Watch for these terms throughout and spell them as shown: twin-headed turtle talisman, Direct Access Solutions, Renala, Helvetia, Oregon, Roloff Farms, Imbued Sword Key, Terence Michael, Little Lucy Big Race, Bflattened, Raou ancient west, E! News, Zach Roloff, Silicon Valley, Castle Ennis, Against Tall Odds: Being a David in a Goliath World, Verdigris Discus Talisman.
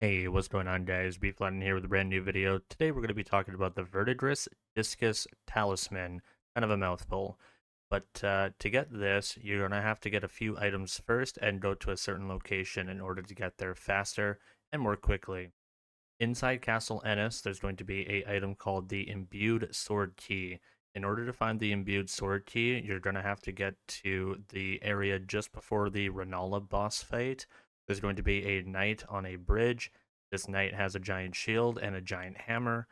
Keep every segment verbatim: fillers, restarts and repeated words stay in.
Hey, what's going on, guys? Bflattened here with a brand new video. Today we're going to be talking about the Verdigris Discus Talisman. Kind of a mouthful. But uh, to get this, you're going to have to get a few items first and go to a certain location in order to get there faster and more quickly. Inside Castle Ennis, there's going to be an item called the Imbued Sword Key. In order to find the Imbued Sword Key, you're going to have to get to the area just before the Renala boss fight. There's going to be a knight on a bridge. This knight has a giant shield and a giant hammer.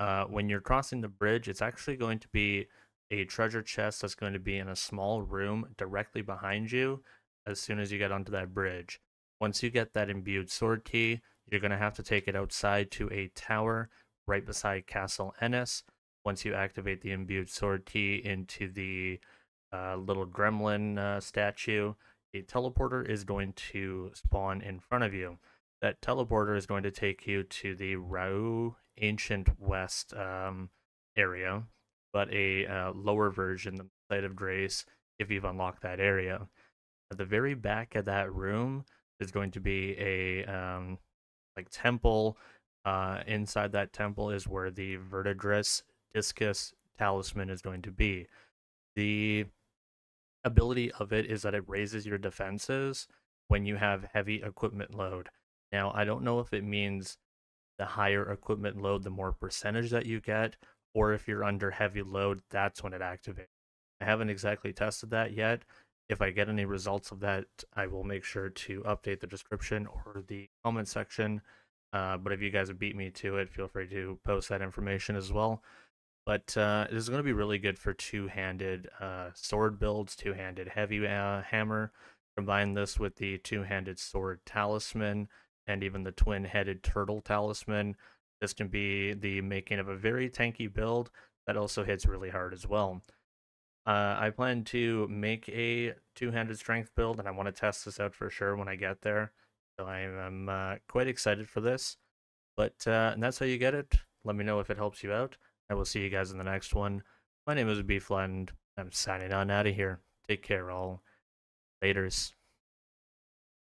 Uh, when you're crossing the bridge, it's actually going to be a treasure chest that's going to be in a small room directly behind you as soon as you get onto that bridge. Once you get that Imbued Sword Key, you're going to have to take it outside to a tower right beside Castle Ennis. Once you activate the Imbued Sword Key into the uh, little gremlin uh, statue, a teleporter is going to spawn in front of you. That teleporter is going to take you to the Raou ancient west um, area, but a uh, lower version, the Site of Grace, if you've unlocked that area. At the very back of that room is going to be a um, like temple. Uh, inside that temple is where the Verdigris Discus Talisman is going to be. The ability of it is that it raises your defenses when you have heavy equipment load. Now, I don't know if it means the higher equipment load, the more percentage that you get, or if you're under heavy load, that's when it activates. I haven't exactly tested that yet. If I get any results of that, I will make sure to update the description or the comment section. Uh, but if you guys have beat me to it, feel free to post that information as well. But uh, this is going to be really good for two-handed uh, sword builds, two-handed heavy uh, hammer. Combine this with the two-handed sword talisman and even the twin-headed turtle talisman. This can be the making of a very tanky build that also hits really hard as well. Uh, I plan to make a two-handed strength build, and I want to test this out for sure when I get there. So I am uh, quite excited for this. But uh, and that's how you get it. Let me know if it helps you out. I will see you guys in the next one. My name is Bflattened. I'm signing on out of here. Take care, all. Laters.